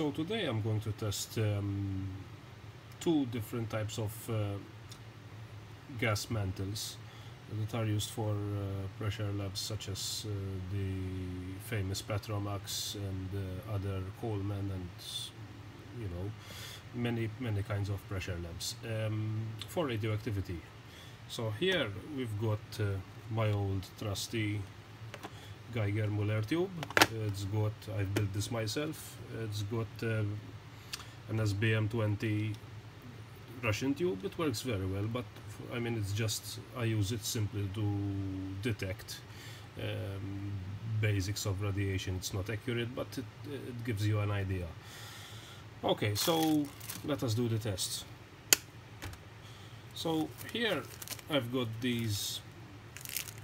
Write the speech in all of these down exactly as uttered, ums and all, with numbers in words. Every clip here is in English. So today I'm going to test um, two different types of uh, gas mantles that are used for uh, pressure labs, such as uh, the famous Petromax and uh, other Coleman, and you know, many many kinds of pressure labs um, for radioactivity. So here we've got uh, my old trusty Geiger Muller tube. It's got, I've built this myself, it's got uh, an S B M twenty Russian tube. It works very well, but I mean, it's just, I use it simply to detect um, basics of radiation. It's not accurate, but it, it gives you an idea. Okay, so let us do the tests. So here I've got these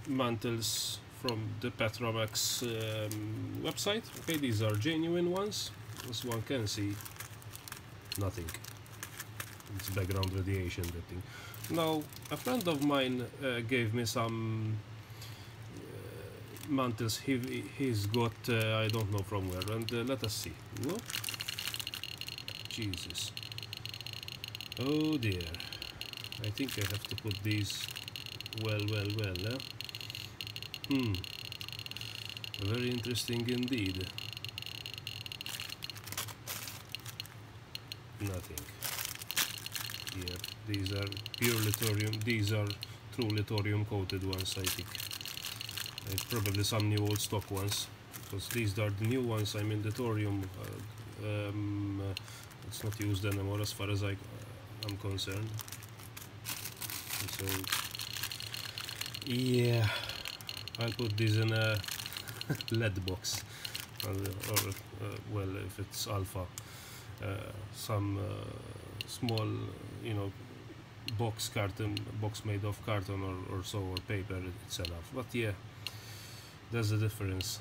mantles from the Petromax um, website. Okay, these are genuine ones. As one can see, nothing. It's background radiation, that thing. Now, a friend of mine uh, gave me some uh, mantles he, he's got, uh, I don't know from where, and uh, let us see. Whoop. Jesus. Oh dear. I think I have to put these well, well, well, eh? Hmm, very interesting indeed. Nothing. Yeah, these are purely thorium. These are truly thorium coated ones, I think. Uh, probably some new old stock ones, because these are the new ones. I mean, the thorium, uh, um, uh, it's not used anymore as far as I, uh, I'm concerned. So, yeah. I'll put these in a lead box, or, or uh, well, if it's alpha, uh, some uh, small, you know, box carton, box made of carton or, or so, or paper. It's enough. But yeah, there's a difference.